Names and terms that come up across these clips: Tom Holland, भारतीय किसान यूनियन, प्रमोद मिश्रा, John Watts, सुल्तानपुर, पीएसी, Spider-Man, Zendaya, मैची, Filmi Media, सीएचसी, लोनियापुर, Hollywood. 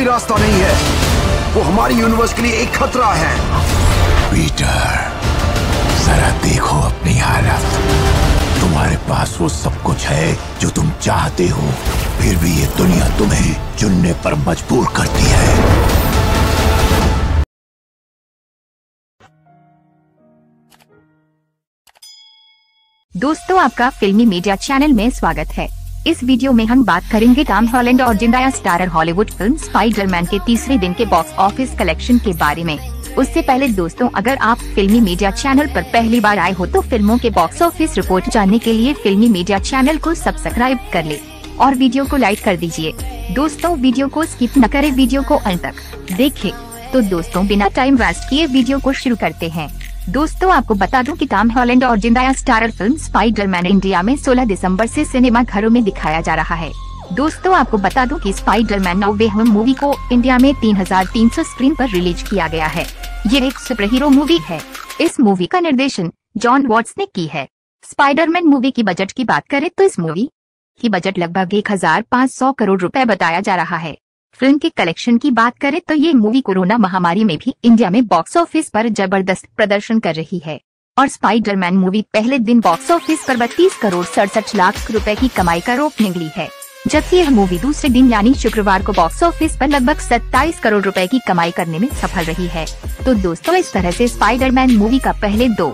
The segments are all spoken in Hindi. कोई रास्ता नहीं है। वो हमारी यूनिवर्स के लिए एक खतरा है। पीटर, जरा देखो अपनी हालत। तुम्हारे पास वो सब कुछ है जो तुम चाहते हो, फिर भी ये दुनिया तुम्हें चुनने पर मजबूर करती है। दोस्तों, आपका फिल्मी मीडिया चैनल में स्वागत है। इस वीडियो में हम बात करेंगे टॉम हॉलैंड और Zendaya starrer Hollywood film Spiderman के तीसरे दिन के बॉक्स ऑफिस कलेक्शन के बारे में। उससे पहले दोस्तों, अगर आप फिल्मी मीडिया चैनल पर पहली बार आए हो तो फिल्मों के बॉक्स ऑफिस रिपोर्ट जानने के लिए फिल्मी मीडिया चैनल को सब्सक्राइब कर ले और वीडियो को लाइक कर दीजिए। दोस्तों, वीडियो को स्किप न करें, वीडियो को अंत तक देखें। तो दोस्तों, बिना टाइम वेस्ट किए वीडियो को शुरू करते हैं। दोस्तों, आपको बता दूं कि टॉम हॉलैंड और Zendaya starrer film Spiderman India में 16 दिसंबर से सिनेमा घरों में दिखाया जा रहा है। दोस्तों, आपको बता दूं कि Spiderman no way home movie को इंडिया में 3300 स्क्रीन पर रिलीज किया गया है। ये एक सुपर हीरो मूवी है। इस मूवी का निर्देशन जॉन वॉट्स ने की है। स्पाइडरमैन मूवी की बजट की बात करें तो इस मूवी की बजट लगभग 1500 करोड़ रुपए बताया जा रहा है। फिल्म के कलेक्शन की बात करें तो ये मूवी कोरोना महामारी में भी इंडिया में बॉक्स ऑफिस पर जबरदस्त प्रदर्शन कर रही है और स्पाइडरमैन मूवी पहले दिन बॉक्स ऑफिस पर 32 करोड़ 67 लाख रुपए की कमाई का रोक निकली है, जबकि यह मूवी दूसरे दिन यानी शुक्रवार को बॉक्स ऑफिस पर लगभग 27 करोड़ रुपए की कमाई करने में सफल रही है। तो दोस्तों, इस तरह से स्पाइडरमैन मूवी का पहले 2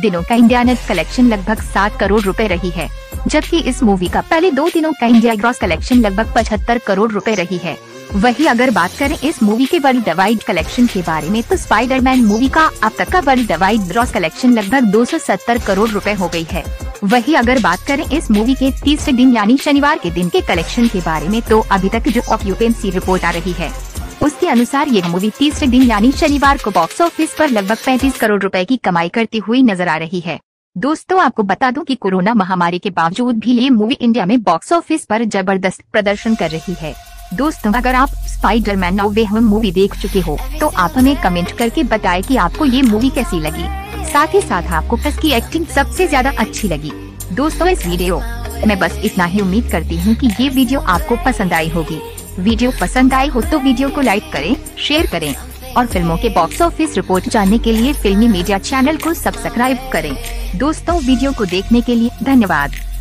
दिनों का इंडिया नेट कलेक्शन लगभग 7 करोड़ रुपए रही है, जबकि इस मूवी का पहले 2 दिनों का इंडिया ग्रॉस कलेक्शन लगभग 75 करोड़ रुपए रही है। वही अगर बात करें इस मूवी के वर्ल्ड वाइड कलेक्शन के बारे में तो स्पाइडरमैन मूवी का अब तक का वर्ल्ड वाइड ग्रॉस कलेक्शन लगभग 270 करोड़ रुपए हो गई है। वही अगर बात करें इस मूवी के तीसरे दिन यानी शनिवार के दिन के कलेक्शन के बारे में तो अभी तक जो ऑक्यूपेंसी रिपोर्ट आ रही है उसके अनुसार ये मूवी तीसरे दिन यानी शनिवार को बॉक्स ऑफिस पर लगभग 35 करोड़ रुपए की कमाई करती हुई नजर आ रही है। दोस्तों, आपको बता दूं कि कोरोना महामारी के बावजूद भी ये मूवी इंडिया में बॉक्स ऑफिस पर जबरदस्त प्रदर्शन कर रही है। दोस्तों, अगर आप Spiderman no way home movie देख चुके हो तो आप हमें कमेंट करके बताएं कि आपको ये मूवी कैसी लगी। साथ ही साथ आपको किसकी एक्टिंग सबसे ज्यादा अच्छी लगी। दोस्तों, इस वीडियो मैं बस इतना ही। उम्मीद करती हूँ कि ये वीडियो आपको पसंद आई होगी। वीडियो पसंद आई हो तो वीडियो को लाइक करें, शेयर करें और फिल्मों के बॉक्स ऑफिस रिपोर्ट जानने के लिए फिल्मी मीडिया चैनल को सब्सक्राइब करें। दोस्तों, वीडियो को देखने के लिए धन्यवाद।